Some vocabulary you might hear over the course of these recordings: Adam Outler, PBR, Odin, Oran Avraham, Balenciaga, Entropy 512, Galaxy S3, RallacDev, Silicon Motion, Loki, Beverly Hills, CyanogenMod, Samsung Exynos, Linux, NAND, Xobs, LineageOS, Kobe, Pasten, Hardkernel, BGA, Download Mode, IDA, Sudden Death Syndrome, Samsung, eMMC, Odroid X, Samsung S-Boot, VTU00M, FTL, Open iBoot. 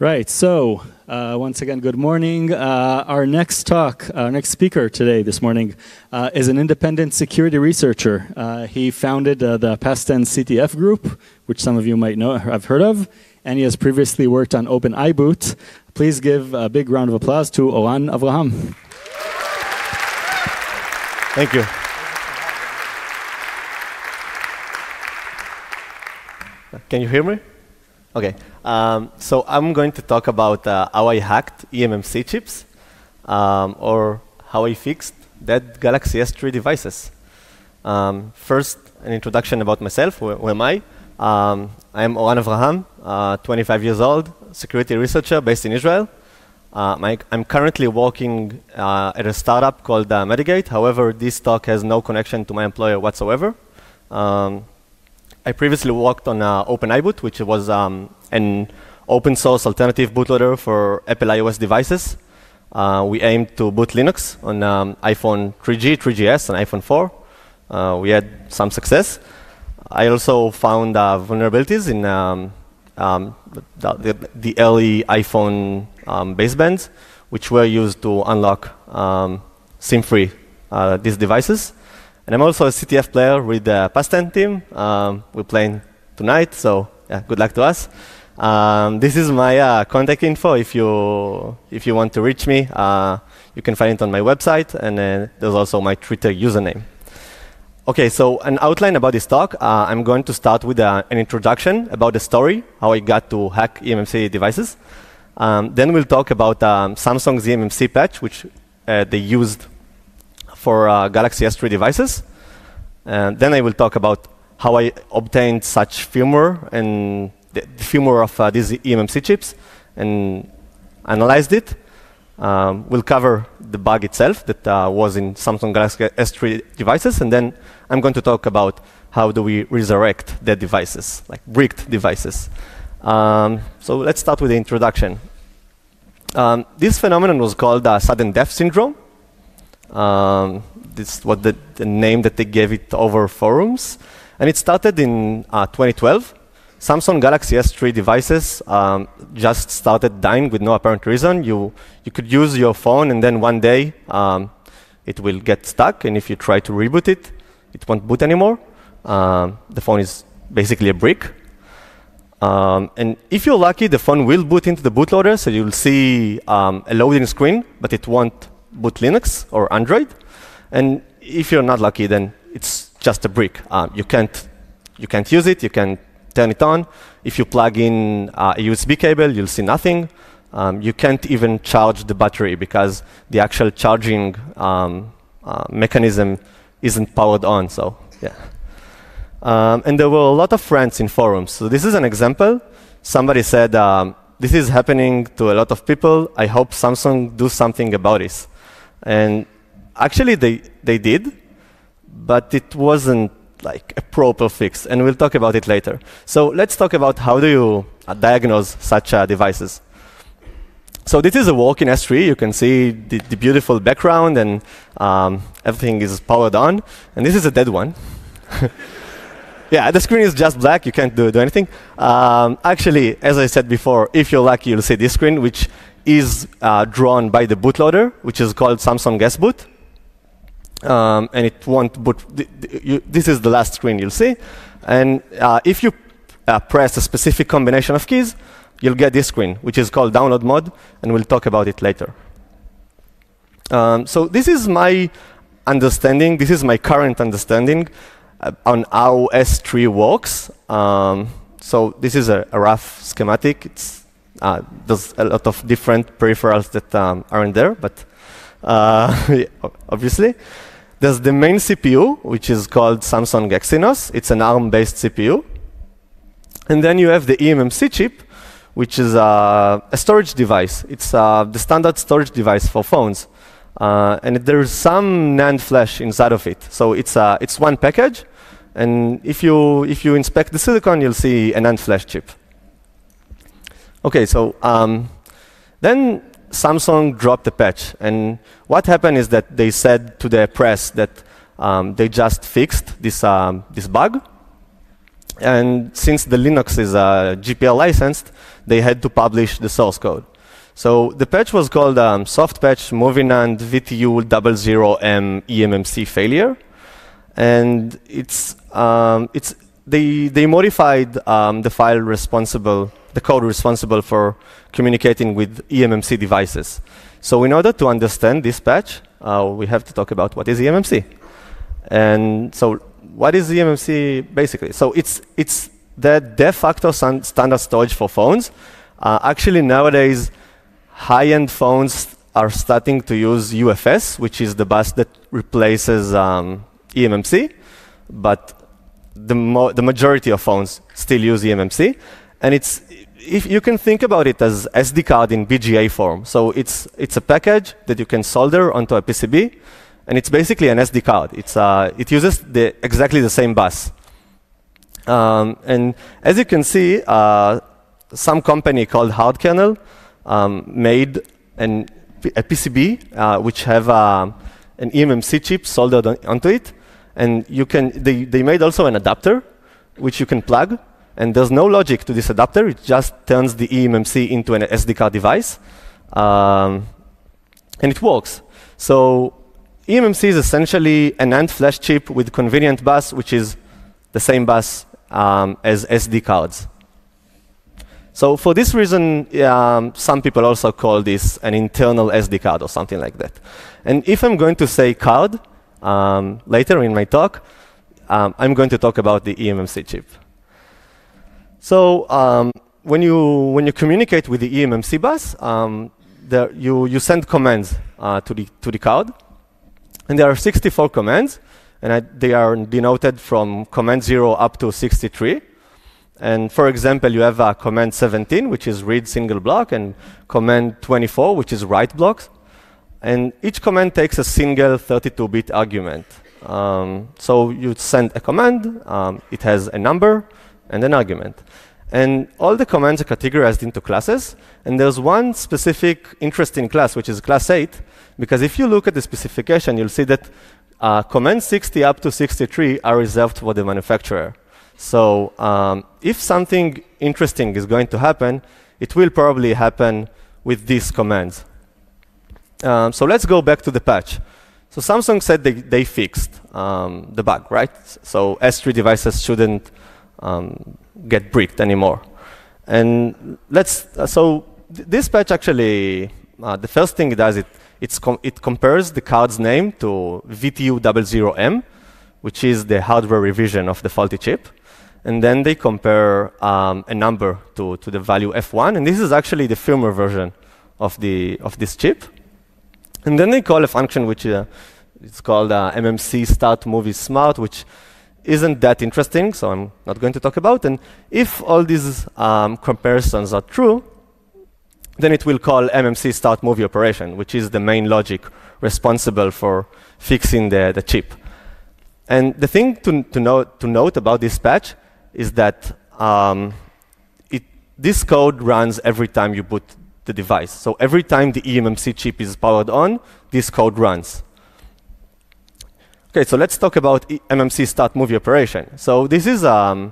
Right, so once again, good morning. Our next talk, our next speaker today, this morning, is an independent security researcher. He founded the Pasten CTF group, which some of you might know, I've heard of, and he has previously worked on Open iBoot. Please give a big round of applause to Oran Avraham. Thank you. Can you hear me? Okay. So I'm going to talk about how I hacked eMMC chips, or how I fixed dead Galaxy S3 devices. First, an introduction about myself. Who am I? I'm Oran Avraham, 25 years old, security researcher based in Israel. I'm currently working at a startup called Medigate. However, this talk has no connection to my employer whatsoever. I previously worked on Open iBoot, which was an open source alternative bootloader for Apple iOS devices. We aimed to boot Linux on iPhone 3G, 3GS, and iPhone 4. We had some success. I also found vulnerabilities in the early iPhone basebands, which were used to unlock SIM-free these devices. And I'm also a CTF player with the Pasten team. We're playing tonight, so yeah, good luck to us. This is my contact info. If you want to reach me, you can find it on my website, and there's also my Twitter username. Okay, so an outline about this talk. I'm going to start with an introduction about the story, how I got to hack eMMC devices. Then we'll talk about Samsung's eMMC patch, which they used for Galaxy S3 devices. And then I will talk about how I obtained such firmware and the firmware of these eMMC chips and analyzed it. We'll cover the bug itself that was in Samsung Galaxy S3 devices. And then I'm going to talk about how do we resurrect the devices, like bricked devices. So let's start with the introduction. This phenomenon was called Sudden Death Syndrome. This was the name that they gave it over forums. And it started in 2012. Samsung Galaxy S3 devices just started dying with no apparent reason. You could use your phone, and then one day it will get stuck. And if you try to reboot it, it won't boot anymore. The phone is basically a brick. And if you're lucky, the phone will boot into the bootloader. So you'll see a loading screen, but it won't boot Linux or Android. And if you're not lucky, then it's just a brick. You can't use it. You can't turn it on. If you plug in a USB cable, you'll see nothing. You can't even charge the battery because the actual charging mechanism isn't powered on. So yeah. And there were a lot of rants in forums. So this is an example. Somebody said, this is happening to a lot of people. I hope Samsung do something about this. And actually, they did, but it wasn't like a proper fix. And we'll talk about it later. So let's talk about how do you diagnose such devices. So this is a work in S3. You can see the beautiful background, and everything is powered on. And this is a dead one. Yeah, the screen is just black. You can't do anything. Actually, as I said before, if you're lucky, you'll see this screen, which is drawn by the bootloader, which is called Samsung S-Boot. And it won't boot. This is the last screen you'll see. And if you press a specific combination of keys, you'll get this screen, which is called Download Mode. And we'll talk about it later. So this is my understanding. This is my current understanding on how S3 works. So this is a rough schematic. There's a lot of different peripherals that aren't there, but obviously. There's the main CPU, which is called Samsung Exynos. It's an ARM-based CPU. And then you have the eMMC chip, which is a storage device. It's the standard storage device for phones. And there's some NAND flash inside of it. So it's one package. And if you inspect the silicon, you'll see an NAND flash chip. OK, so then Samsung dropped the patch. And what happened is that they said to the press that they just fixed this bug. And since the Linux is GPL licensed, they had to publish the source code. So the patch was called soft patch Movinand VTU00M eMMC failure. And they modified the file responsible, the code responsible for communicating with eMMC devices. So in order to understand this patch, we have to talk about what is eMMC. And so what is eMMC basically? So it's the de facto standard storage for phones. Actually, nowadays, high-end phones are starting to use UFS, which is the bus that replaces eMMC. But the majority of phones still use eMMC. And if you can think about it as SD card in BGA form. So it's a package that you can solder onto a PCB. And it's basically an SD card. It uses exactly the same bus. And as you can see, some company called Hardkernel made a PCB which have an eMMC chip soldered onto it. And they made also an adapter which you can plug. And there's no logic to this adapter. It just turns the eMMC into an SD card device. And it works. So eMMC is essentially a NAND flash chip with convenient bus, which is the same bus as SD cards. So for this reason, some people also call this an internal SD card or something like that. And if I'm going to say card later in my talk, I'm going to talk about the eMMC chip. So when you communicate with the eMMC bus, you send commands to the card. And there are 64 commands, and they are denoted from command 0 up to 63. And for example, you have command 17, which is read single block, and command 24, which is write blocks. And each command takes a single 32-bit argument. So you send a command. It has a number and an argument. And all the commands are categorized into classes. And there's one specific interesting class, which is class 8. Because if you look at the specification, you'll see that command 60 up to 63 are reserved for the manufacturer. So if something interesting is going to happen, it will probably happen with these commands. So let's go back to the patch. So Samsung said they fixed the bug, right? So S3 devices shouldn't get bricked anymore. And this patch actually, the first thing it does, it compares the card's name to VTU00M, which is the hardware revision of the faulty chip. And then they compare a number to the value F1. And this is actually the firmware version of this chip. And then they call a function which it's called MMC Start Movie Smart, which isn't that interesting, so I'm not going to talk about. And if all these comparisons are true, then it will call MMC start movie operation, which is the main logic responsible for fixing the chip. And the thing to note about this patch is that this code runs every time you boot the device. So every time the eMMC chip is powered on, this code runs. OK, so let's talk about MMC start movie operation. So this is, I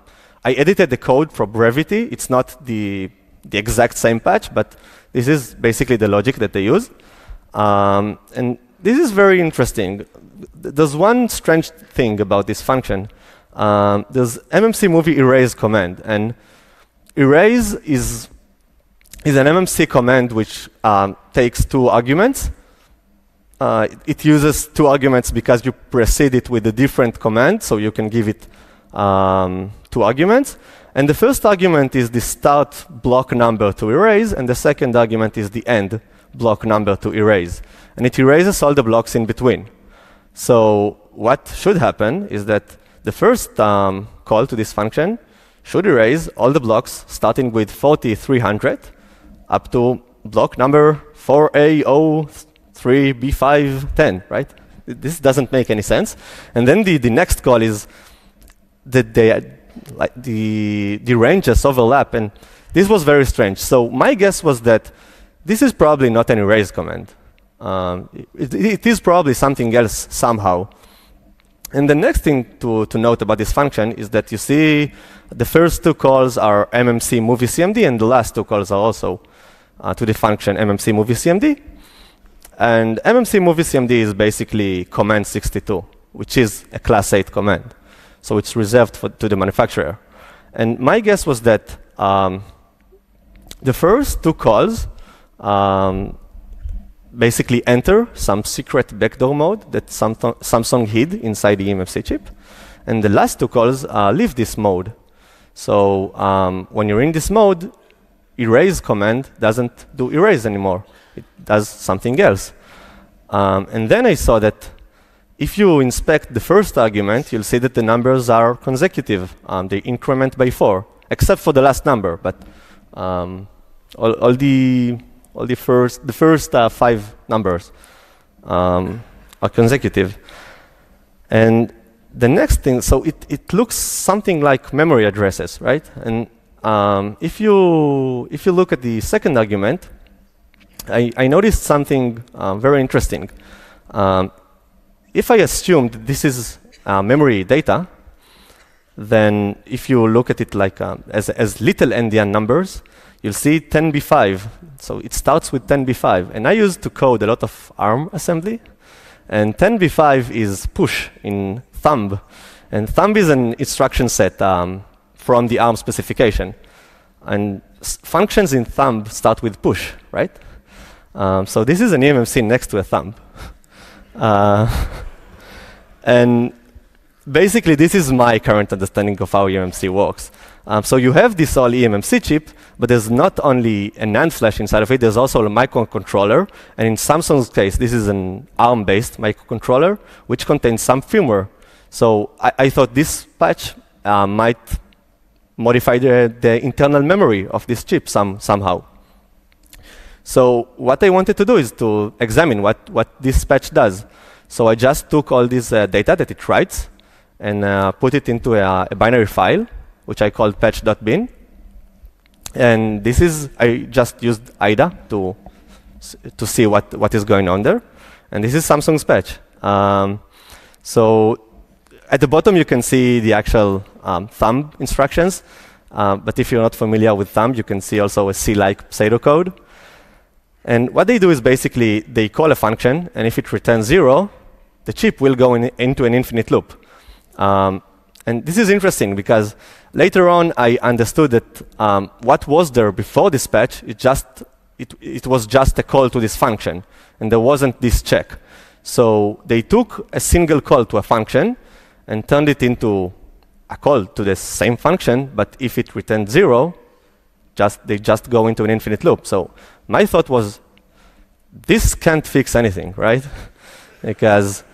edited the code for brevity. It's not the exact same patch, but this is basically the logic that they use. And this is very interesting. There's one strange thing about this function. There's MMC movie erase command. And erase is an MMC command which takes two arguments. It uses two arguments because you precede it with a different command, so you can give it two arguments. And the first argument is the start block number to erase, and the second argument is the end block number to erase. And it erases all the blocks in between. So what should happen is that the first call to this function should erase all the blocks starting with 4300 up to block number 4A03B510, right? This doesn't make any sense. And then the next call is that the ranges overlap, and This was very strange. So my guess was that this is probably not an erase command. It is probably something else somehow. And the next thing to note about this function is that you see the first two calls are MMC movie CMD, and the last two calls are also to the function MMC movie CMD. And MMC movie CMD is basically command 62, which is a class 8 command. So it's reserved to the manufacturer. And my guess was that the first two calls basically enter some secret backdoor mode that Samsung hid inside the eMMC chip. And the last two calls leave this mode. So when you're in this mode, erase command doesn't do erase anymore. It does something else. And then I saw that if you inspect the first argument, you'll see that the numbers are consecutive. They increment by 4, except for the last number. But all the first 5 numbers are consecutive. And the next thing, so it looks something like memory addresses, right? And if you look at the second argument, I noticed something very interesting. If I assumed this is memory data, then if you look at it like as little endian numbers, you'll see 10b5. So it starts with 10b5. And I used to code a lot of ARM assembly. And 10b5 is push in thumb. And thumb is an instruction set from the ARM specification. And functions in thumb start with push, right? So this is an eMMC next to a thumb. And basically, this is my current understanding of how eMMC works. So you have this all eMMC chip, but there's not only a NAND flash inside of it, there's also a microcontroller. And in Samsung's case, this is an ARM-based microcontroller, which contains some firmware. So I thought this patch might modify the internal memory of this chip somehow. So what I wanted to do is to examine what this patch does. So I just took all this data that it writes and put it into a binary file, which I called patch.bin. And this is, I just used IDA to see what is going on there. And this is Samsung's patch. So at the bottom, you can see the actual thumb instructions. But if you're not familiar with thumb, you can see also a C-like pseudocode. And what they do is basically they call a function, and if it returns 0, the chip will go into an infinite loop. And this is interesting because later on I understood that what was there before this patch, it was just a call to this function, and there wasn't this check. So they took a single call to a function and turned it into a call to the same function, but if it returned 0, they just go into an infinite loop. So my thought was, this can't fix anything, right? Because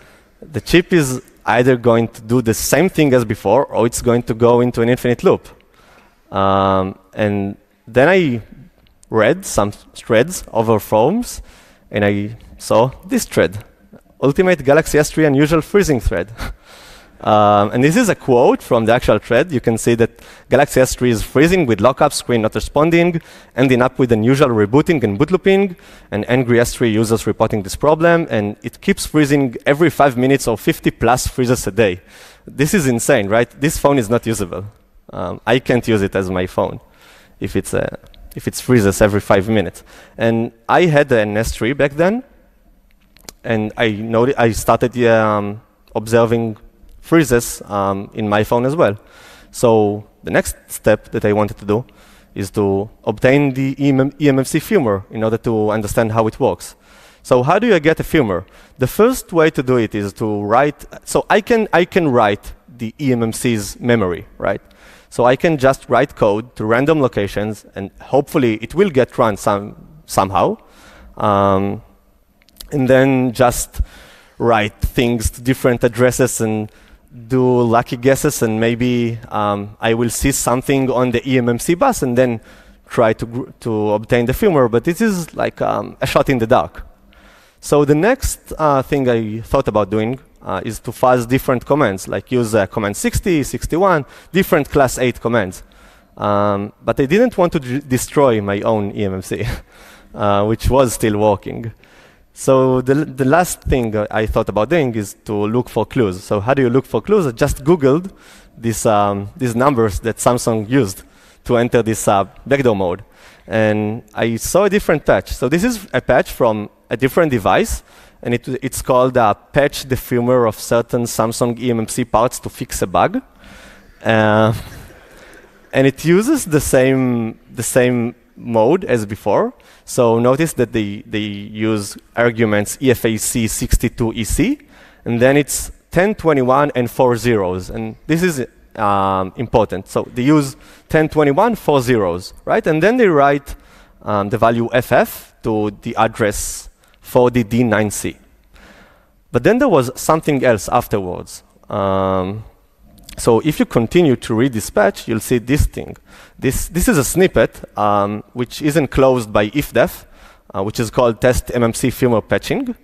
the chip is either going to do the same thing as before, or it's going to go into an infinite loop. And then I read some threads over forums, and I saw this thread, Ultimate Galaxy S3 Unusual Freezing Thread. And this is a quote from the actual thread. You can see that Galaxy S3 is freezing with lockup, screen not responding, ending up with unusual rebooting and boot looping, and angry S3 users reporting this problem, and it keeps freezing every 5 minutes or 50+ freezes a day. This is insane, right? This phone is not usable. I can't use it as my phone if it freezes every 5 minutes. And I had an S3 back then, and I started observing freezes in my phone as well. So the next step that I wanted to do is to obtain the eMMC firmware in order to understand how it works. So how do you get a firmware? The first way to do it is to write. So I can write the eMMC's memory, right? So I can just write code to random locations, and hopefully it will get run somehow. And then just write things to different addresses and do lucky guesses, and maybe I will see something on the eMMC bus and then try to obtain the firmware. But this is like a shot in the dark. So the next thing I thought about doing is to fuzz different commands, like use command 60, 61, different class 8 commands. But I didn't want to destroy my own eMMC, which was still working. So the last thing I thought about doing is to look for clues. So how do you look for clues? I just Googled these numbers that Samsung used to enter this backdoor mode. And I saw a different patch. So this is a patch from a different device, and it's called patch the firmware of certain Samsung eMMC parts to fix a bug. And it uses the same mode as before. So notice that they use arguments EFAC62EC, and then it's 1021 and 4 zeros. And this is important. So they use 1021, 4 zeros, right? And then they write the value FF to the address 4DD9C. But then there was something else afterwards. So if you continue to read this patch, you'll see this thing. This is a snippet which isn't closed by ifdef, which is called test MMC firmware patching.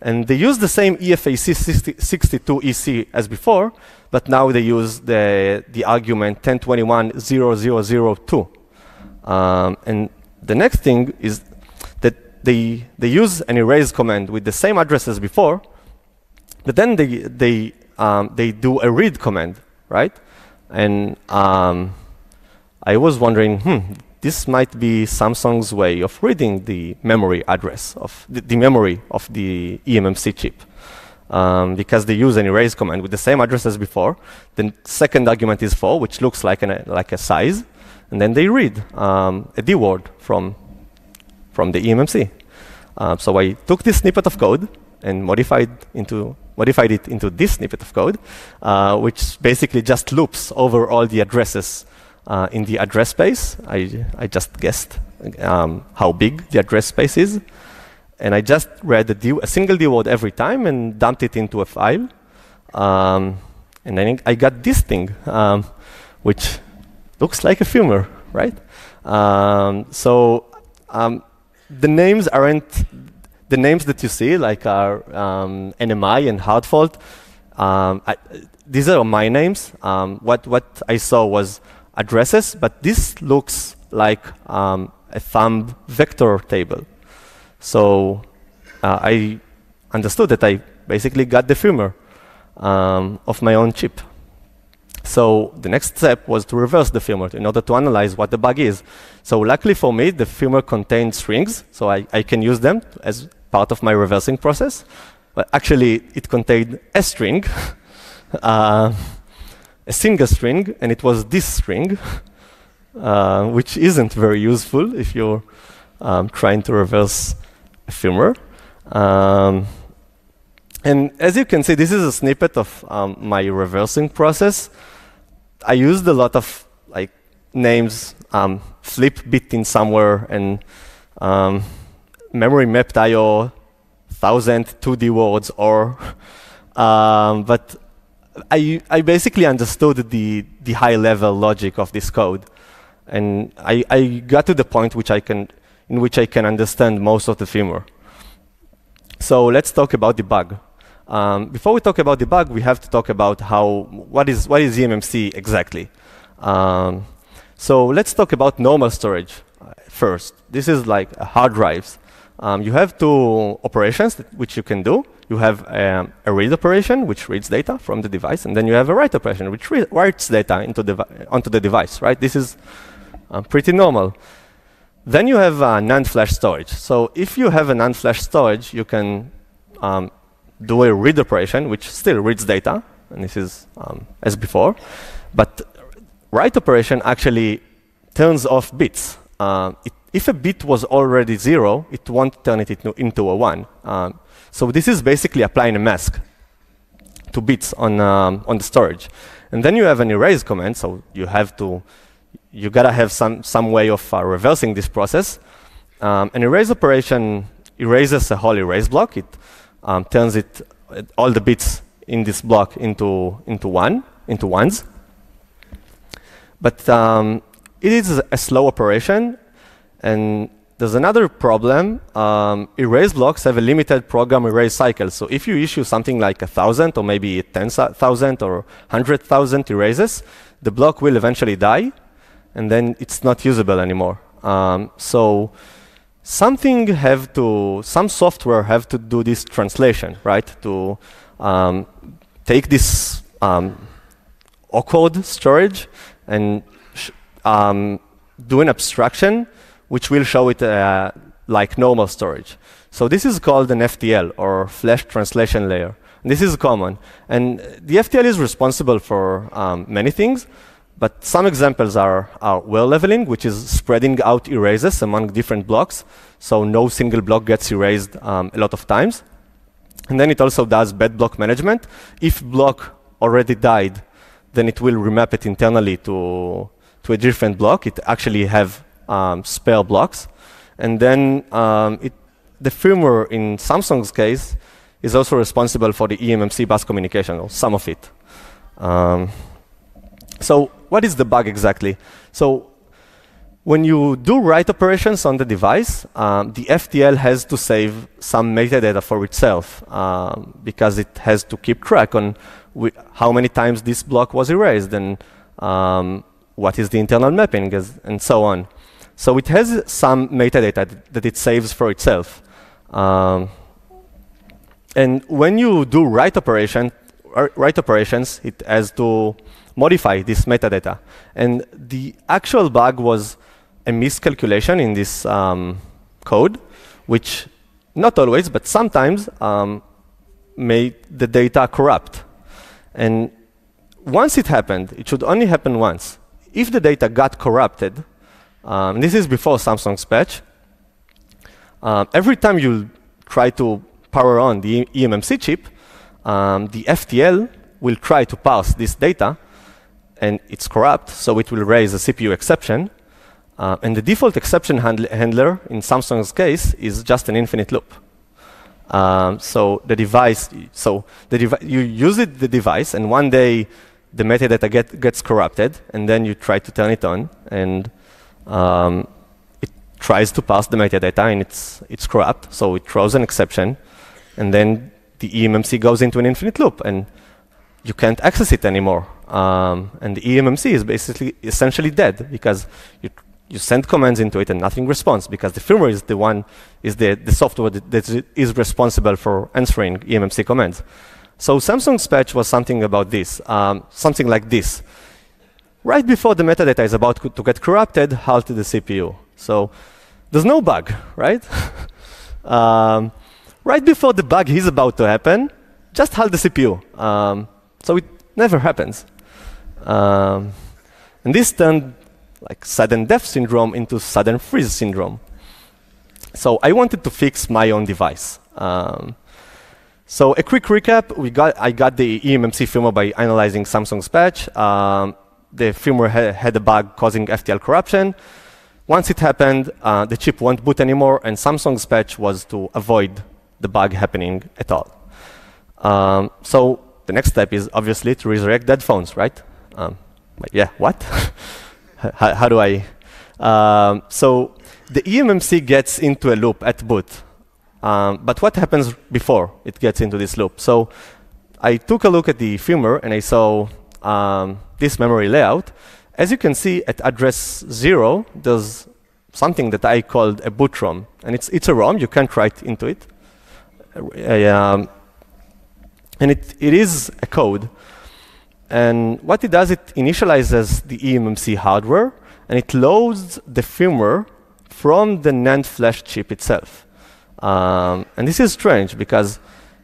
And they use the same EFAC62EC as before, but now they use the argument 1021.0002. And the next thing is that they use an erase command with the same address as before, but then they do a read command, right? And I was wondering, this might be Samsung's way of reading the memory address of the memory of the eMMC chip, because they use an erase command with the same address as before. The second argument is 4, which looks like a size, and then they read a D word from the eMMC. So I took this snippet of code and modified it into this snippet of code, which basically just loops over all the addresses in the address space. I just guessed how big the address space is. And I just read a single D word every time and dumped it into a file. And then I got this thing, which looks like a firmware, right? The names aren't... The names that you see, like are NMI and hard fault, these are my names. What I saw was addresses, but this looks like a thumb vector table. So I understood that I basically got the firmware of my own chip. So the next step was to reverse the firmware in order to analyze what the bug is. So luckily for me, the firmware contained strings, so I can use them as part of my reversing process. But actually, it contained a string, a single string, and it was this string, which isn't very useful if you're trying to reverse a firmware. And as you can see, this is a snippet of my reversing process. I used a lot of names, flip bit in somewhere, and memory mapped IO, 1000 2D words, or. But I basically understood the high-level logic of this code, and I got to the point in which I can understand most of the firmware. So let's talk about the bug. Before we talk about the bug, we have to talk about what is eMMC exactly. So let's talk about normal storage first. This is like hard drives. You have two operations which you can do. You have a read operation, which reads data from the device, and then you have a write operation, which writes data onto the device. Right? This is pretty normal. Then you have NAND flash storage. So if you have a NAND flash storage, you can do a read operation, which still reads data, and this is as before. But write operation actually turns off bits. If a bit was already 0, it won't turn it into a 1. So this is basically applying a mask to bits on the storage. And then you have an erase command, so you gotta have some way of reversing this process. An erase operation erases a whole erase block. It turns all the bits in this block into ones. But it is a slow operation, and there's another problem. Erase blocks have a limited program erase cycle. So if you issue something like 1,000 or maybe 10,000 or 100,000 erases, the block will eventually die, and then it's not usable anymore. So some software have to do this translation, right? To take this awkward storage and do an abstraction, which will show it like normal storage. So this is called an FTL, or Flash Translation Layer. And this is common. And the FTL is responsible for many things. But some examples are well leveling, which is spreading out erases among different blocks. So no single block gets erased a lot of times. And then it also does bad block management. If block already died, then it will remap it internally to a different block. It actually have spare blocks. And then the firmware in Samsung's case is also responsible for the eMMC bus communication, or some of it. So what is the bug exactly? So when you do write operations on the device, the FTL has to save some metadata for itself, because it has to keep track on how many times this block was erased, and what is the internal mapping, and so on. So it has some metadata that it saves for itself. And when you do write operations, it has to modify this metadata. And the actual bug was a miscalculation in this code, which not always, but sometimes made the data corrupt. And once it happened, it should only happen once. If the data got corrupted, this is before Samsung's patch, every time you try to power on the eMMC chip, the FTL will try to parse this data, and it's corrupt, so it will raise a CPU exception. And the default exception handler in Samsung's case is just an infinite loop. You use it, the device, and one day the metadata gets corrupted, and then you try to turn it on, and it tries to parse the metadata, and it's corrupt, so it throws an exception, and then the eMMC goes into an infinite loop, and you can't access it anymore. And the eMMC is essentially dead, because you send commands into it and nothing responds, because the firmware is the software that is responsible for answering eMMC commands. So Samsung's patch was something about this, something like this. Right before the metadata is about to get corrupted, halted the CPU. So there's no bug, right? Right before the bug is about to happen, just halt the CPU. So it never happens. And this turned like sudden death syndrome into sudden freeze syndrome. So I wanted to fix my own device. So a quick recap, I got the eMMC firmware by analyzing Samsung's patch. The firmware had a bug causing FTL corruption. Once it happened, the chip won't boot anymore, and Samsung's patch was to avoid the bug happening at all. So the next step is obviously to resurrect dead phones, right? Yeah, what? how do I? So the eMMC gets into a loop at boot. But what happens before it gets into this loop? So I took a look at the firmware, and I saw this memory layout. As you can see, at address 0, there's something that I called a boot ROM. And it's a ROM. You can't write into it. And it is a code. And what it does, it initializes the eMMC hardware, and it loads the firmware from the NAND flash chip itself. And this is strange, because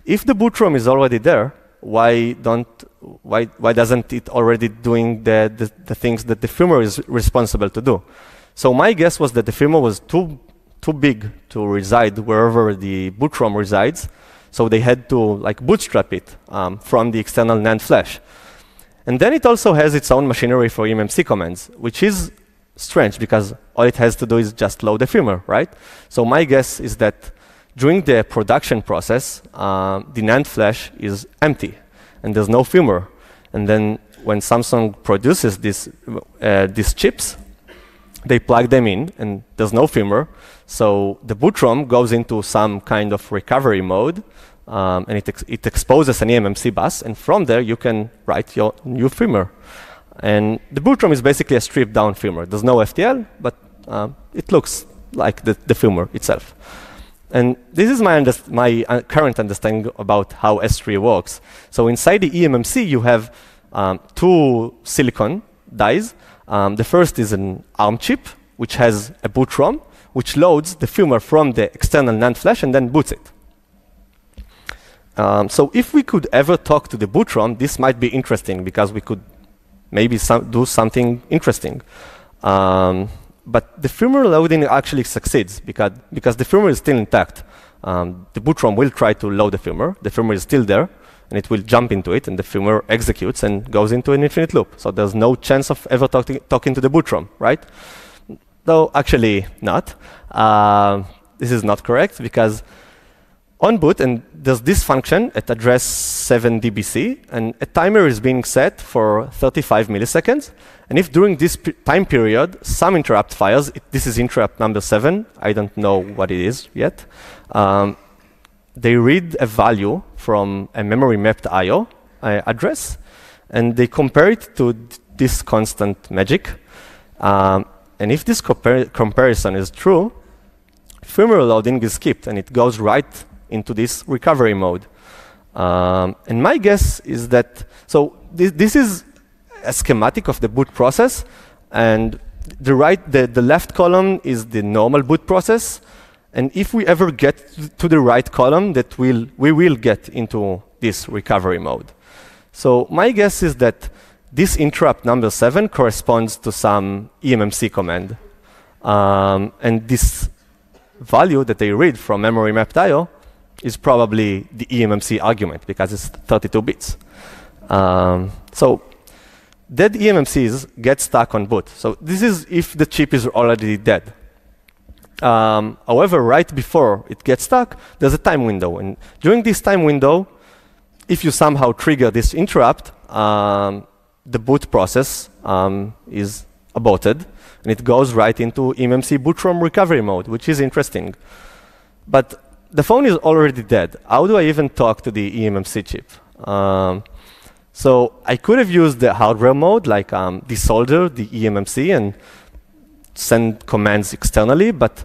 if the boot ROM is already there, why doesn't it already doing the things that the firmware is responsible to do? So my guess was that the firmware was too big to reside wherever the boot ROM resides. So they had to bootstrap it from the external NAND flash. And then it also has its own machinery for eMMC commands, which is strange, because all it has to do is just load the firmware, right? So my guess is that during the production process, the NAND flash is empty, and there's no firmware. And then when Samsung produces these chips, they plug them in, and there's no firmware. So the boot ROM goes into some kind of recovery mode, and it exposes an eMMC bus. And from there, you can write your new firmware. And the boot ROM is basically a stripped down firmware. There's no FTL, but it looks like the firmware itself. And this is my current understanding about how S3 works. So inside the eMMC, you have two silicon dies. The first is an ARM chip, which has a boot ROM, which loads the firmware from the external NAND flash and then boots it. So if we could ever talk to the boot ROM, this might be interesting, because we could maybe do something interesting. But the firmware loading actually succeeds, because the firmware is still intact. The boot ROM will try to load the firmware is still there, and it will jump into it, and the firmware executes and goes into an infinite loop. So there's no chance of ever talking to the boot ROM, right? Though actually not. This is not correct, because on boot, and there's this function at address 7 dBc, and a timer is being set for 35 milliseconds. And if during this time period some interrupt fires, this is interrupt number 7, I don't know what it is yet, they read a value from a memory mapped IO address, and they compare it to this constant magic. And if this comparison is true, firmware loading is skipped, and it goes right into this recovery mode. And my guess is that, so this is a schematic of the boot process, and the left column is the normal boot process, and if we ever get to the right column, that we will get into this recovery mode. So my guess is that this interrupt number 7 corresponds to some eMMC command, and this value that they read from memory mapped IO is probably the eMMC argument, because it's 32 bits. So dead eMMCs get stuck on boot. So this is if the chip is already dead. However, right before it gets stuck, there's a time window. And during this time window, if you somehow trigger this interrupt, the boot process is aborted, and it goes right into eMMC boot ROM recovery mode, which is interesting. But the phone is already dead. How do I even talk to the eMMC chip? So I could have used the hardware mode, like desolder the eMMC and send commands externally, but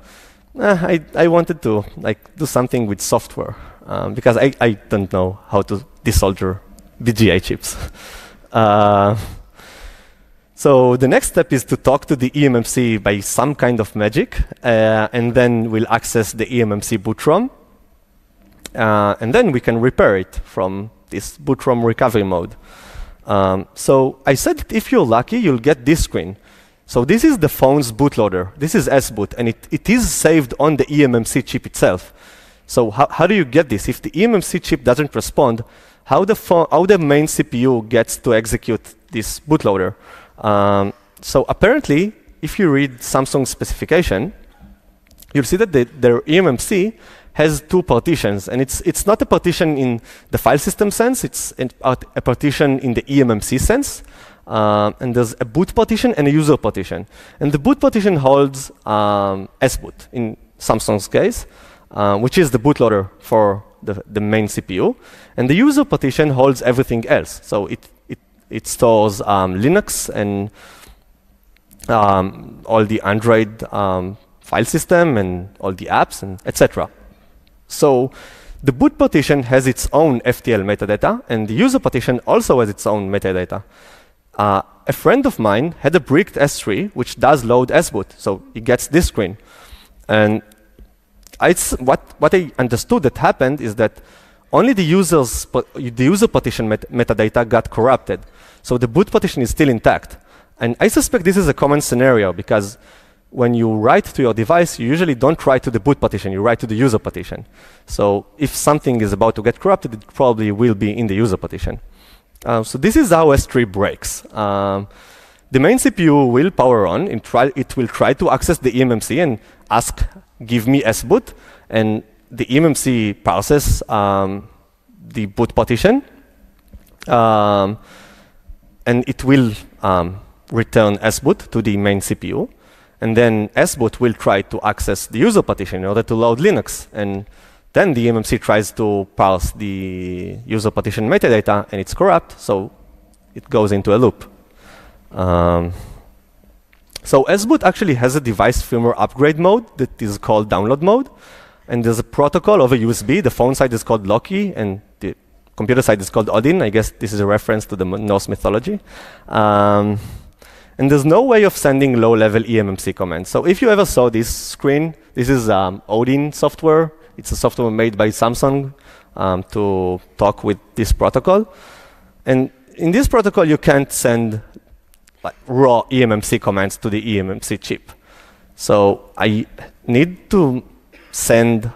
I wanted to do something with software, because I don't know how to desolder BGA chips. So the next step is to talk to the eMMC by some kind of magic, and then we'll access the eMMC boot ROM, and then we can repair it from this boot ROM recovery mode. So I said that if you're lucky, you'll get this screen. So this is the phone's bootloader. This is S-Boot, and it is saved on the eMMC chip itself. So how do you get this? If the eMMC chip doesn't respond, how the main CPU gets to execute this bootloader? So apparently, if you read Samsung's specification, you'll see that their eMMC has two partitions. And it's not a partition in the file system sense. It's a partition in the eMMC sense. And there's a boot partition and a user partition. And the boot partition holds S-Boot in Samsung's case, which is the bootloader for the main CPU. And the user partition holds everything else. So it stores Linux and all the Android file system and all the apps, and etc. So the boot partition has its own FTL metadata, and the user partition also has its own metadata. A friend of mine had a bricked S3, which does load S-Boot, so it gets this screen. And what I understood that happened is that only the user partition metadata got corrupted. So the boot partition is still intact. And I suspect this is a common scenario, because when you write to your device, you usually don't write to the boot partition, you write to the user partition. So if something is about to get corrupted, it probably will be in the user partition. So this is how S3 breaks. The main CPU will power on, and it will try to access the eMMC and ask, give me S-Boot, and the eMMC parses the boot partition, and it will return S-Boot to the main CPU. And then S-Boot will try to access the user partition in order to load Linux. And then the eMMC tries to parse the user partition metadata, and it's corrupt, so it goes into a loop. So S-Boot actually has a device firmware upgrade mode that is called Download Mode. And there's a protocol over USB. The phone side is called Loki, and the computer side is called Odin. I guess this is a reference to the Norse mythology. And there's no way of sending low-level eMMC commands. So if you ever saw this screen, this is Odin software. It's a software made by Samsung to talk with this protocol. And in this protocol, you can't send raw eMMC commands to the eMMC chip. So I need to send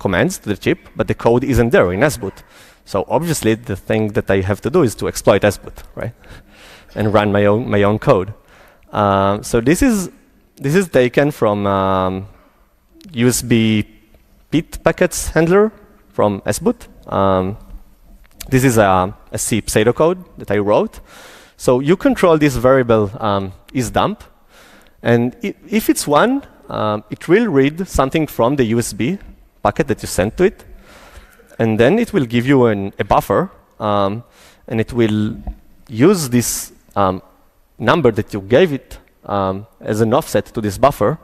commands to the chip, but the code isn't there in S-Boot. So obviously, the thing that I have to do is to exploit S-Boot, right? And run my own code. So this is taken from USB PIT packets handler from S-Boot. This is a C pseudocode that I wrote. So you control this variable isDump, and if it's one, it will read something from the USB packet that you sent to it, and then it will give you a buffer, and it will use this number that you gave it as an offset to this buffer,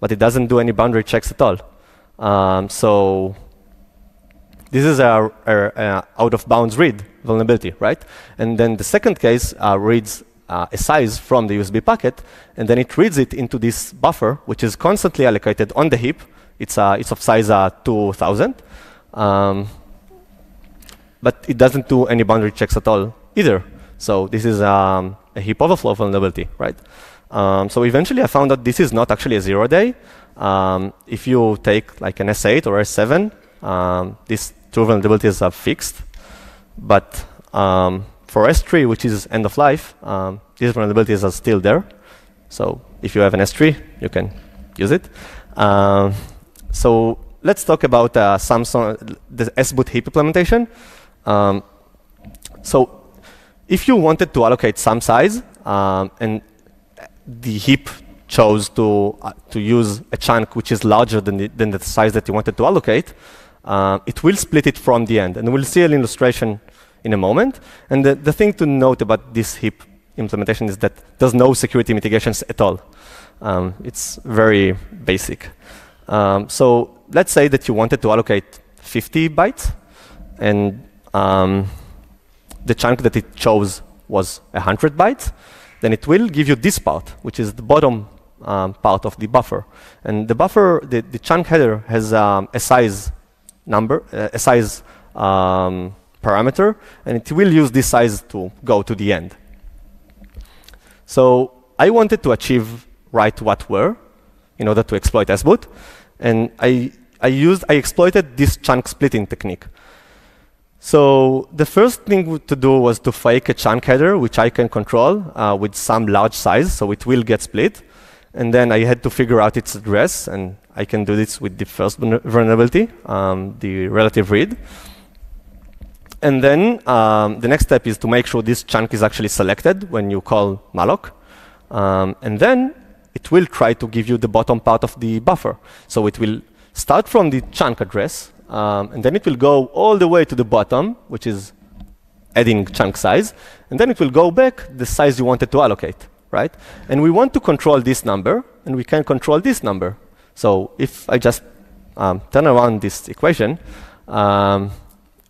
but it doesn't do any boundary checks at all. So this is our out-of-bounds read vulnerability, right? And then the second case reads a size from the USB packet, and then it reads it into this buffer, which is constantly allocated on the heap. It's of size 2000, but it doesn't do any boundary checks at all either. So this is a heap overflow vulnerability, right? So eventually, I found that this is not actually a zero-day. If you take like an S8 or S7, these two vulnerabilities are fixed. But for S3, which is end of life, these vulnerabilities are still there. So if you have an S3, you can use it. So let's talk about Samsung, the S-Boot heap implementation. So if you wanted to allocate some size, and the heap chose to use a chunk which is larger than the size that you wanted to allocate, it will split it from the end. And we'll see an illustration in a moment. And the thing to note about this heap implementation is that there's no security mitigations at all. It's very basic. So let's say that you wanted to allocate 50 bytes, and the chunk that it chose was 100 bytes. Then it will give you this part, which is the bottom part of the buffer. And the buffer, the chunk header has a size number, a size parameter, and it will use this size to go to the end. So I wanted to achieve write what where in order to exploit S-Boot, and I exploited this chunk splitting technique. So the first thing to do was to fake a chunk header, which I can control with some large size, so it will get split. And then I had to figure out its address, and I can do this with the first vulnerability, the relative read. And then the next step is to make sure this chunk is actually selected when you call malloc. And then it will try to give you the bottom part of the buffer. So it will start from the chunk address, and then it will go all the way to the bottom, which is adding chunk size. And then it will go back the size you wanted to allocate, right? And we want to control this number, and we can control this number. So if I just turn around this equation,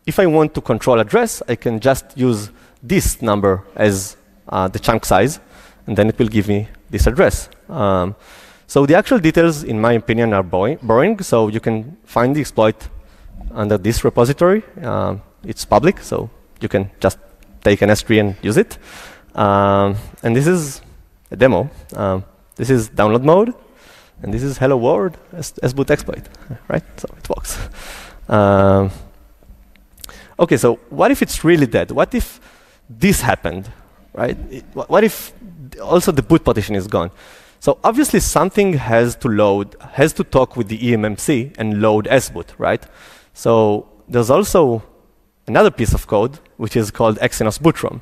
if I want to control address, I can just use this number as the chunk size, and then it will give me this address. So the actual details, in my opinion, are boring. So you can find the exploit under this repository. It's public, so you can just take an S3 and use it. And this is a demo. This is download mode. And this is hello world S-Boot exploit, right? So it works. OK, so what if it's really dead? What if this happened, right? What if also the boot partition is gone? So obviously, something has to talk with the eMMC and load S-Boot, right? So there's also another piece of code, which is called Exynos boot ROM.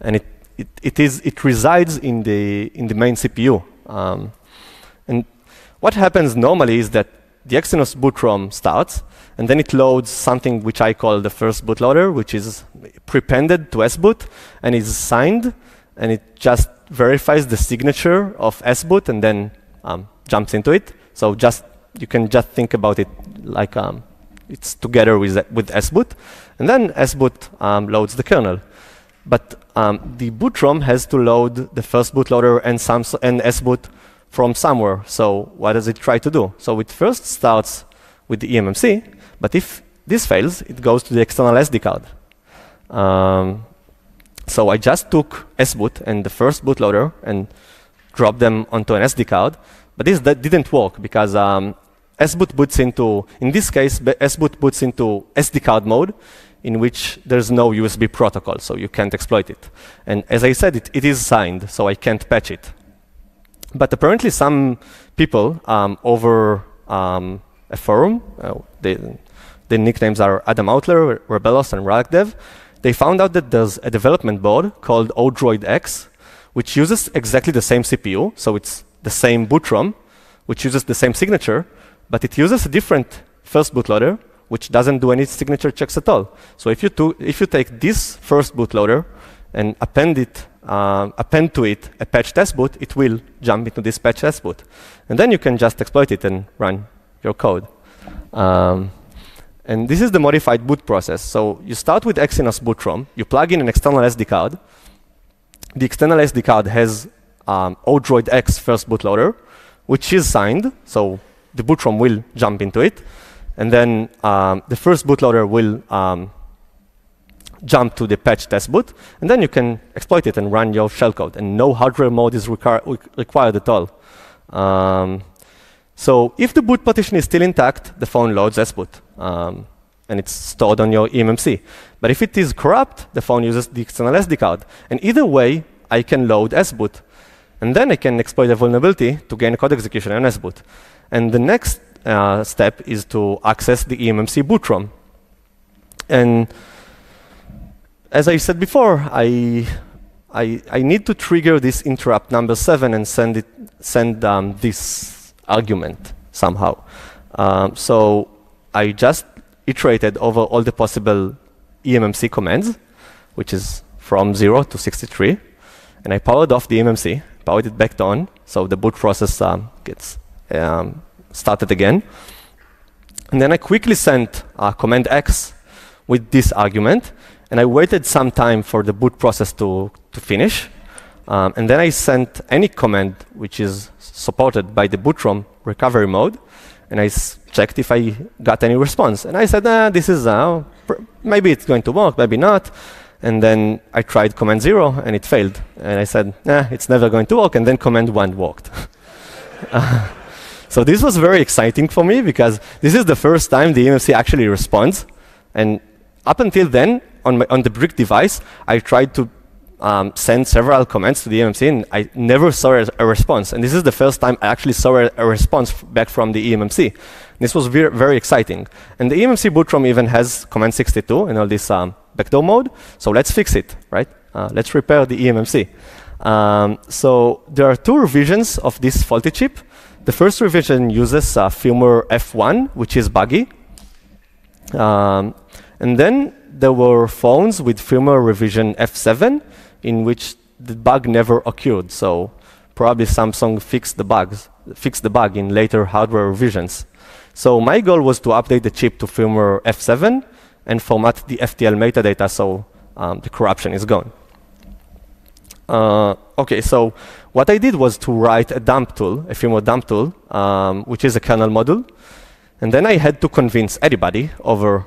And it resides in the main CPU. And what happens normally is that the Exynos boot ROM starts, and then it loads something which I call the first bootloader, which is prepended to S-Boot and is signed and it just verifies the signature of S-Boot and then jumps into it. So just you can just think about it like it's together with S-Boot, and then S-Boot loads the kernel. But the boot ROM has to load the first bootloader and Samsung and S-Boot from somewhere. So what does it try to do? So it first starts with the eMMC, but if this fails, it goes to the external SD card. So I just took S-Boot and the first bootloader and dropped them onto an SD card, but that didn't work because S-Boot boots into, in this case, S-Boot boots into SD card mode, in which there's no USB protocol, so you can't exploit it. And as I said, it is signed, so I can't patch it. But apparently some people over a forum, the nicknames are Adam Outler, Rebellos, and RallacDev, they found out that there's a development board called Odroid X, which uses exactly the same CPU, so it's the same boot ROM, which uses the same signature, but it uses a different first bootloader, which doesn't do any signature checks at all. So if you take this first bootloader and append to it a patched S-Boot, it will jump into this patched S-Boot. And then you can just exploit it and run your code. And this is the modified boot process. So you start with Exynos boot ROM. You plug in an external SD card. The external SD card has Odroid X first bootloader, which is signed. So the boot ROM will jump into it. And then the first bootloader will jump to the patched S-Boot, and then you can exploit it and run your shellcode, and no hardware mode is required at all. So if the boot partition is still intact, the phone loads S-Boot, and it's stored on your eMMC. But if it is corrupt, the phone uses the external SD card. And either way, I can load S-Boot, and then I can exploit a vulnerability to gain code execution on S-Boot. And the next step is to access the eMMC boot ROM. And as I said before, I need to trigger this interrupt number 7 and send this argument somehow. So I just iterated over all the possible eMMC commands, which is from 0 to 63. And I powered off the eMMC, powered it back on, so the boot process gets started again. And then I quickly sent command X with this argument, and I waited some time for the boot process to finish. And then I sent any command which is supported by the boot ROM recovery mode, and I checked if I got any response. And I said, this is, maybe it's going to work, maybe not. And then I tried command 0, and it failed. And I said, it's never going to work, and then command 1 worked. So this was very exciting for me, because this is the first time the eMMC actually responds. And up until then, on the brick device, I tried to send several commands to the eMMC, and I never saw a response. And this is the first time I actually saw a response back from the eMMC. This was very exciting. And the eMMC boot ROM even has command 62 and all this backdoor mode. So let's fix it, right? Let's repair the eMMC. So there are two revisions of this faulty chip. The first revision uses firmware F1, which is buggy. And then there were phones with firmware revision F7, in which the bug never occurred. So probably Samsung fixed the bug in later hardware revisions. So my goal was to update the chip to firmware F7 and format the FTL metadata so the corruption is gone. OK, so what I did was to write a dump tool, a firmware dump tool, which is a kernel module. And then I had to convince anybody over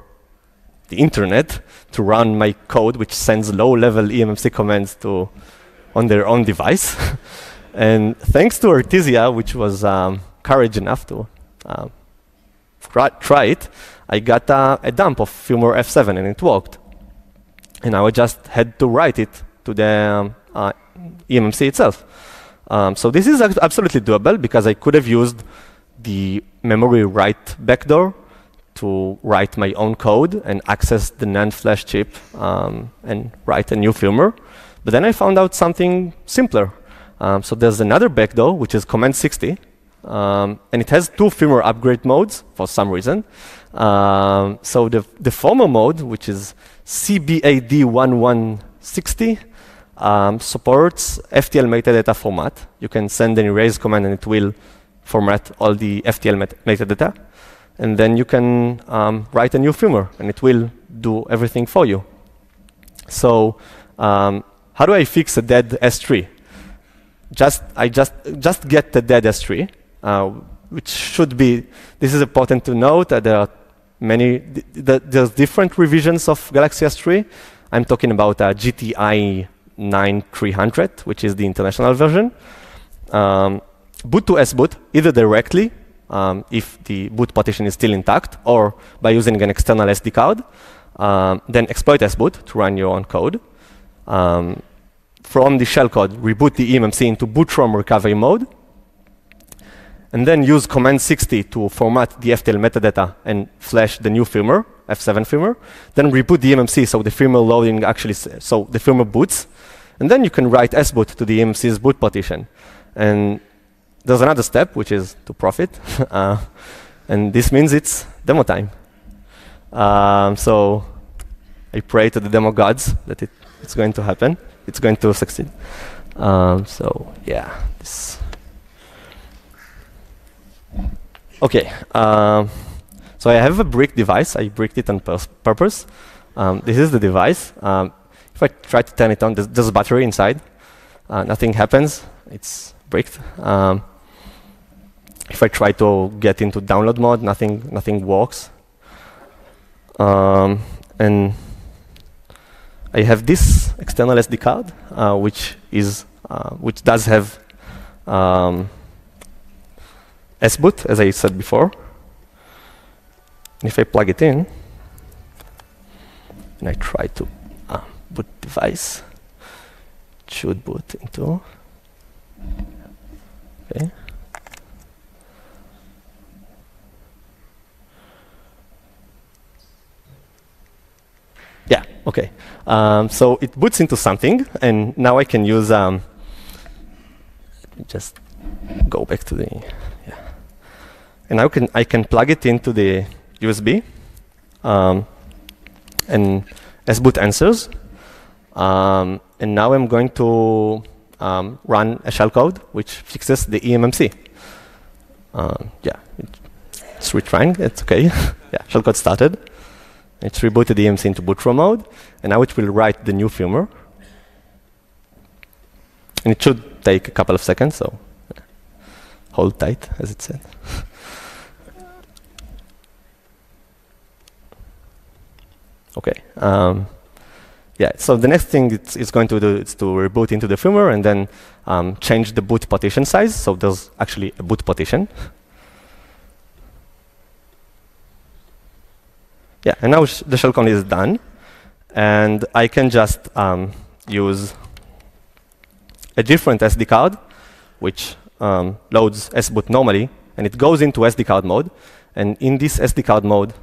the internet to run my code, which sends low-level eMMC commands on their own device. And thanks to Artesia, which was courage enough to try it, I got a dump of firmware F7, and it worked. And I just had to write it to the eMMC itself. So this is absolutely doable, because I could have used the memory write backdoor to write my own code and access the NAND flash chip and write a new firmware. But then I found out something simpler. So there's another backdoor, which is command 60. And it has two firmware upgrade modes for some reason. So the former mode, which is CBAD1160, supports FTL metadata format. You can send an erase command and it will format all the FTL metadata. And then you can write a new firmware and it will do everything for you. So how do I fix a dead S3? I just get the dead S3, which should be, this is important to note that there are many, there's different revisions of Galaxy S3. I'm talking about GTI 9300, which is the international version. Boot to S-Boot, either directly, if the boot partition is still intact, or by using an external SD card. Then exploit S-Boot to run your own code. From the shellcode, reboot the eMMC into boot from recovery mode. And then use command 60 to format the FTL metadata and flash the new firmware, F7 firmware. Then reboot the eMMC so the firmware loading actually, so the firmware boots. And then you can write S-Boot to the eMMC's boot partition. And there's another step, which is to profit. And this means it's demo time. So I pray to the demo gods that it's going to happen. It's going to succeed. So yeah. OK. So I have a brick device. I bricked it on purpose. This is the device. If I try to turn it on, there's a battery inside. Nothing happens. It's bricked. If I try to get into download mode, nothing works. And I have this external SD card, which does have S-Boot, as I said before. And if I plug it in, and I try to boot device, it should boot into. Okay. Yeah, OK. So it boots into something. And now I can use, let me just go back to the, yeah. And now I can plug it into the USB. And S-Boot answers. And now I'm going to run a shellcode, which fixes the eMMC. Yeah, it's retrying. It's OK. Yeah, shellcode started. It's rebooted the eMMC into boot from mode, and now it will write the new firmware. And it should take a couple of seconds, so hold tight, as it said. OK. Yeah, so the next thing it's going to do is to reboot into the firmware and then change the boot partition size. So there's actually a boot partition. Yeah, and now the shellcode is done. And I can just use a different SD card, which loads S-Boot normally. And it goes into SD card mode. And in this SD card mode,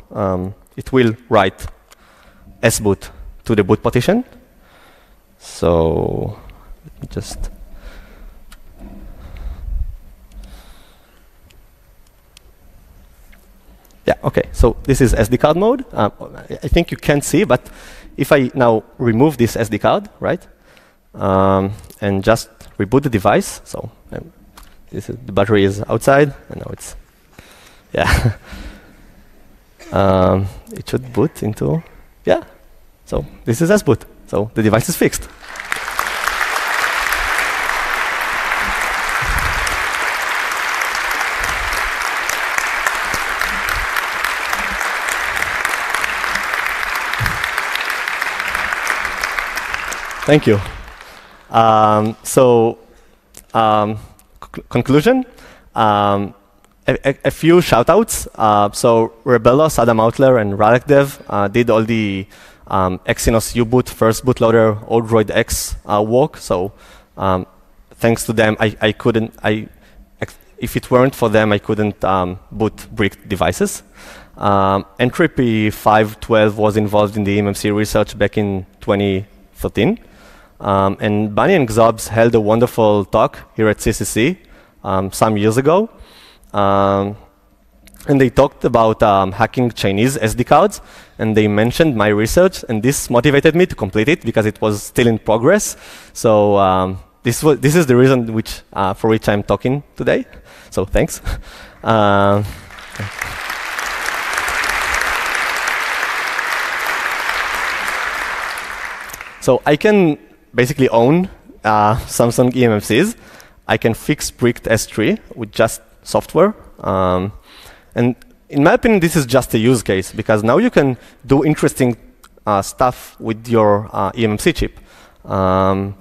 it will write S-Boot to the boot partition. So let me just. Yeah, OK. So this is SD card mode. I think you can see, but if I now remove this SD card, right, and just reboot the device, so the battery is outside, and now it's, yeah. It should boot into, yeah. So this is S-Boot. So the device is fixed. Thank you. Conclusion, a few shout-outs. So Rebellos, Adam Outler, and RallacDev did all the Exynos U-Boot, first bootloader, Odroid X work. So thanks to them, if it weren't for them, I couldn't boot brick devices. Entropy 512 was involved in the eMMC research back in 2013. And Bunny and Xobs held a wonderful talk here at CCC some years ago. And they talked about hacking Chinese SD cards, and they mentioned my research, and this motivated me to complete it because it was still in progress. So this is the reason which, for which I'm talking today. So thanks. So I can basically own Samsung eMMCs. I can fix bricked S3 with just software. And in my opinion, this is just a use case, because now you can do interesting stuff with your eMMC chip. And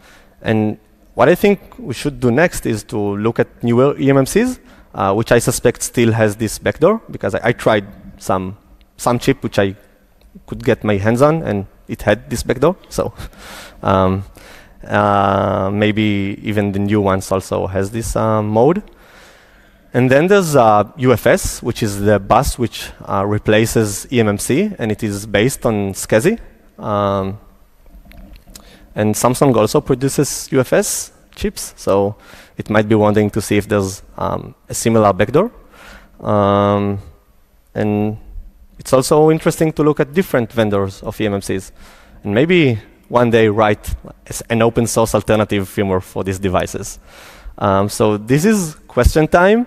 what I think we should do next is to look at newer eMMCs, which I suspect still has this backdoor, because I tried some chip which I could get my hands on, and it had this backdoor. So maybe even the new ones also has this mode. And then there's UFS, which is the bus which replaces eMMC, and it is based on SCSI. And Samsung also produces UFS chips, so it might be wanting to see if there's a similar backdoor. And it's also interesting to look at different vendors of eMMCs, and maybe one day write an open source alternative firmware for these devices. So this is question time.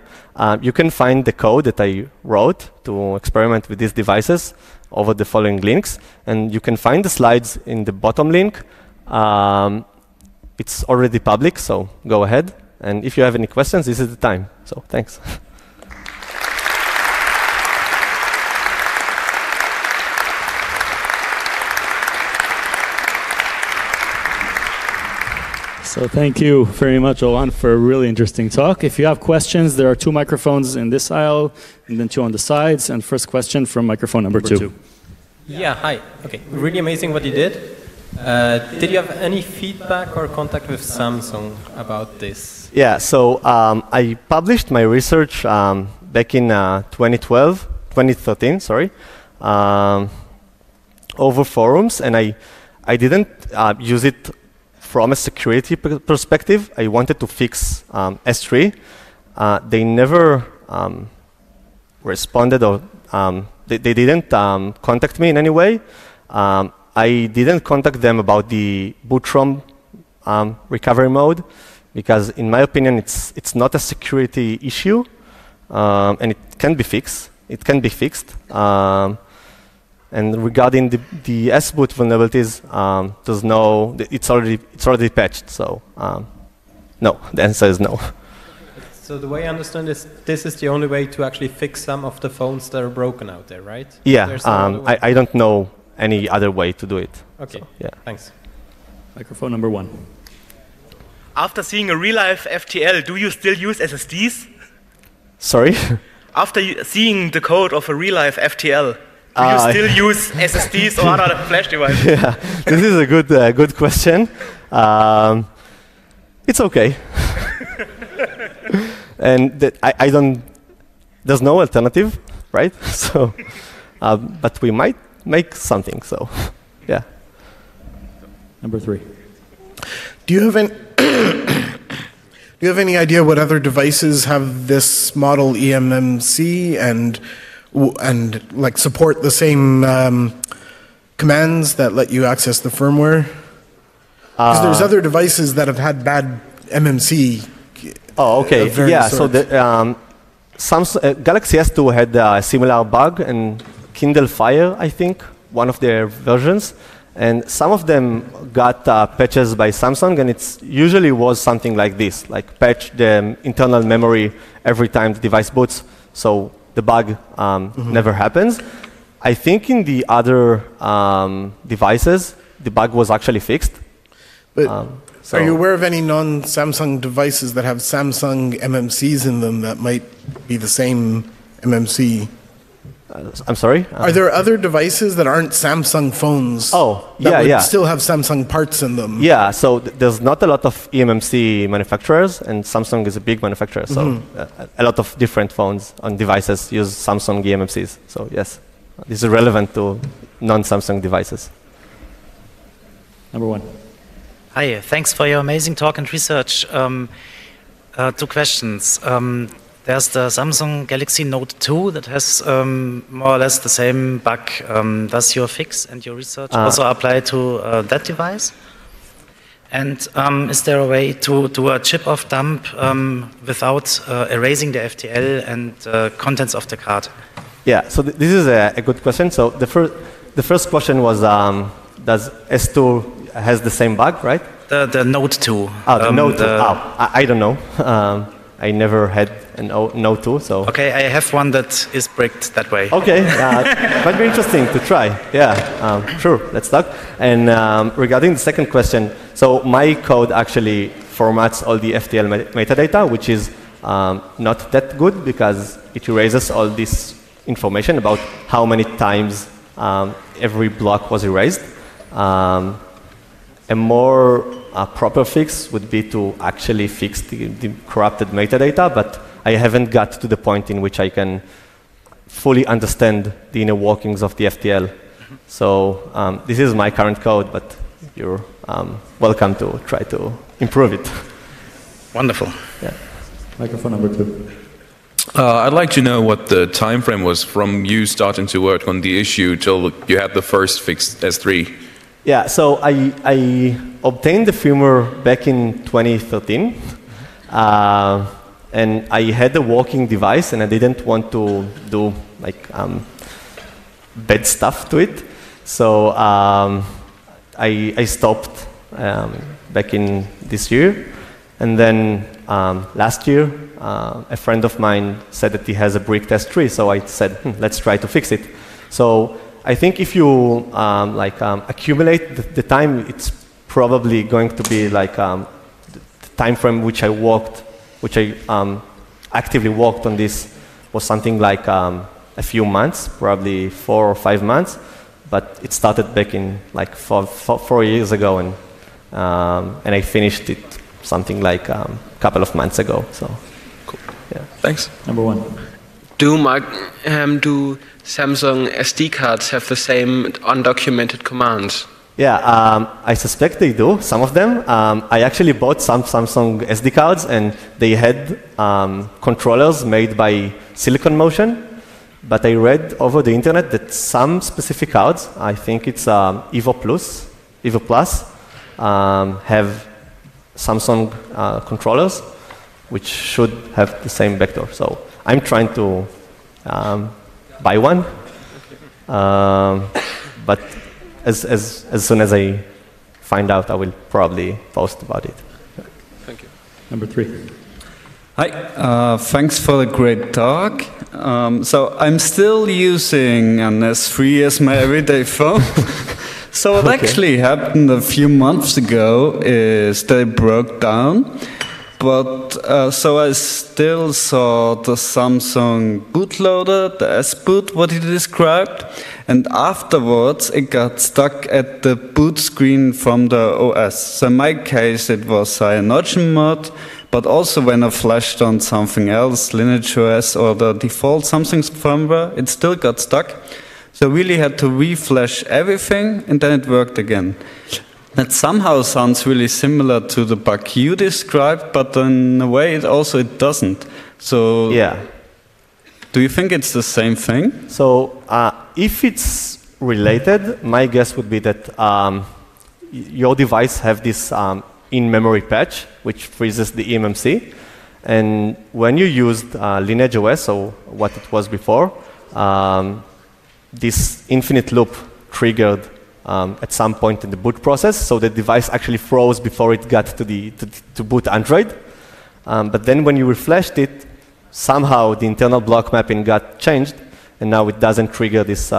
You can find the code that I wrote to experiment with these devices over the following links. And you can find the slides in the bottom link. It's already public, so go ahead. And if you have any questions, this is the time. So thanks. So thank you very much, Oran, for a really interesting talk. If you have questions, there are two microphones in this aisle, and then two on the sides. And first question from microphone number two. Yeah, hi. Okay, really amazing what you did. Did you have any feedback or contact with Samsung about this? Yeah, so I published my research back in 2013, sorry, over forums, and I didn't use it from a security perspective. I wanted to fix S3. They never responded, or they didn't contact me in any way. I didn't contact them about the boot ROM recovery mode, because in my opinion, it's not a security issue, and it can be fixed. It can be fixed. And regarding the S-Boot vulnerabilities, there's no, it's already patched, so no, the answer is no. So the way I understand is this is the only way to actually fix some of the phones that are broken out there, right? Yeah, I don't know any other way to do it. Okay, so, yeah. Thanks. Microphone number one. After seeing a real-life FTL, do you still use SSDs? Sorry? After seeing the code of a real-life FTL, do you still use SSDs or other flash devices? Yeah, this is a good question. It's okay, and I don't. There's no alternative, right? So, but we might make something. So, yeah. Number three. Do you have any? Do you have any idea what other devices have this model eMMC and like support the same commands that let you access the firmware? Because there's other devices that have had bad MMC. Oh, okay. Yeah. Sorts. So the Samsung Galaxy S2 had a similar bug, and Kindle Fire, I think, one of their versions, and some of them got patches by Samsung, and it usually was something like this: like patch the internal memory every time the device boots. So the bug never happens. I think in the other devices, the bug was actually fixed. But so are you aware of any non-Samsung devices that have Samsung MMCs in them that might be the same MMC? I'm sorry? Are there other devices that aren't Samsung phones that still have Samsung parts in them? Yeah, so there's not a lot of eMMC manufacturers, and Samsung is a big manufacturer, so a lot of different phones and devices use Samsung eMMCs. So yes, this is relevant to non-Samsung devices. Number one. Hi, thanks for your amazing talk and research. Two questions. There's the Samsung Galaxy Note 2 that has more or less the same bug. Does your fix and your research also apply to that device? And is there a way to do a chip-off dump without erasing the FTL and contents of the card? Yeah, so this is a good question. So the first question was, does S2 has the same bug, right? The Note 2. Oh, the Note 2. Oh, I don't know. I never had a Note 2, so... Okay, I have one that is bricked that way. Okay, might be interesting to try. Yeah, sure, let's talk. And regarding the second question, so my code actually formats all the FTL metadata, which is not that good because it erases all this information about how many times every block was erased. A more proper fix would be to actually fix the corrupted metadata, but I haven't got to the point in which I can fully understand the inner workings of the FTL. So this is my current code, but you're welcome to try to improve it. Wonderful. Yeah. Microphone number 2. I'd like to know what the time frame was from you starting to work on the issue till you had the first fixed S3. Yeah, so I obtained the firmware back in 2013, and I had a working device, and I didn't want to do like bad stuff to it. So I stopped back in this year, and then last year a friend of mine said that he has a bricked S3, so I said, let's try to fix it. So I think if you accumulate the time, it's probably going to be like the time frame which I actively worked on this was something like a few months, probably 4 or 5 months. But it started back in like four years ago, and I finished it something like a couple of months ago. So, cool. Yeah. Thanks. Number 1. Do Samsung SD cards have the same undocumented commands? Yeah, I suspect they do, some of them. I actually bought some Samsung SD cards, and they had controllers made by Silicon Motion, but I read over the internet that some specific cards, I think it's Evo Plus, have Samsung controllers, which should have the same backdoor. So I'm trying to buy one, but as soon as I find out, I will probably post about it. Thank you. Number 3. Hi, thanks for the great talk. So I'm still using an S3 as my everyday phone. So what actually happened a few months ago is they broke down. But so I still saw the Samsung bootloader, the S-Boot, what he described, and afterwards it got stuck at the boot screen from the OS. So in my case it was CyanogenMod, but also when I flashed on something else, LineageOS or the default Samsung firmware, it still got stuck. So I really had to reflash everything and then it worked again. That somehow sounds really similar to the bug you described, but in a way it doesn't. So yeah. Do you think it's the same thing? So if it's related, my guess would be that your device have this in-memory patch, which freezes the eMMC. And when you used LineageOS, or what it was before, this infinite loop triggered at some point in the boot process, so the device actually froze before it got to boot Android. But then when you reflashed it, somehow the internal block mapping got changed, and now it doesn't trigger this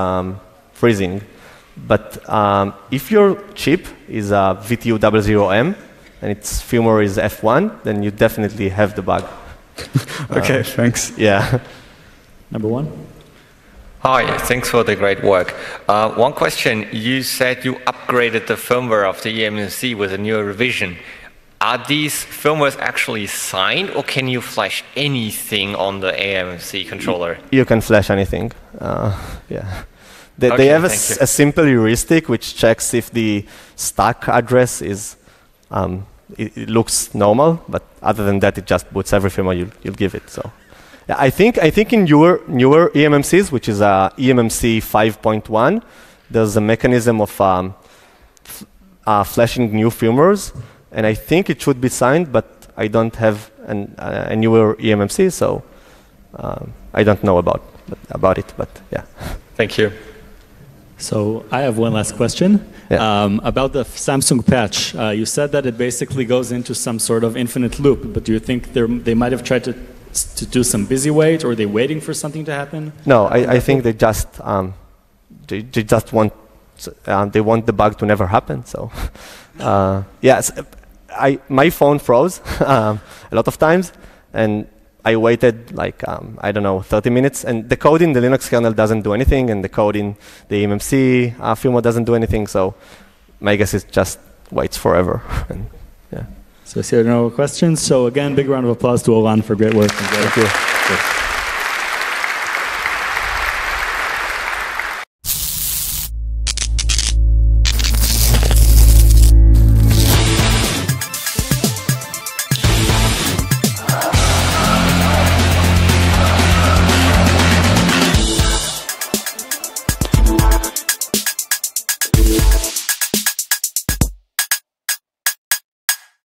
freezing. But if your chip is VTU00M and its firmware is F1, then you definitely have the bug. Okay, thanks. Yeah. Number 1. Hi, thanks for the great work. One question, you said you upgraded the firmware of the eMMC with a newer revision. Are these firmwares actually signed, or can you flash anything on the eMMC controller? You can flash anything, yeah. They have a simple heuristic which checks if the stack address is, it looks normal, but other than that it just boots every firmware you'll give it. So I think in newer eMMCs, which is eMMC 5.1, there's a mechanism of flashing new firmwares, and I think it should be signed, but I don't have a newer eMMC, so I don't know about it. But yeah. Thank you. So I have one last question. Yeah. About the Samsung patch. You said that it basically goes into some sort of infinite loop, but do you think they might have tried to do some busy wait, or are they waiting for something to happen? No, I think they just want the bug to never happen. So yes, my phone froze a lot of times, and I waited like, I don't know, 30 minutes. And the code in the Linux kernel doesn't do anything, and the code in the eMMC firmware doesn't do anything. So my guess is just waits forever. And, yeah. So I see there are no questions. So again, big round of applause to Oran for great work. Thank you. Thank you.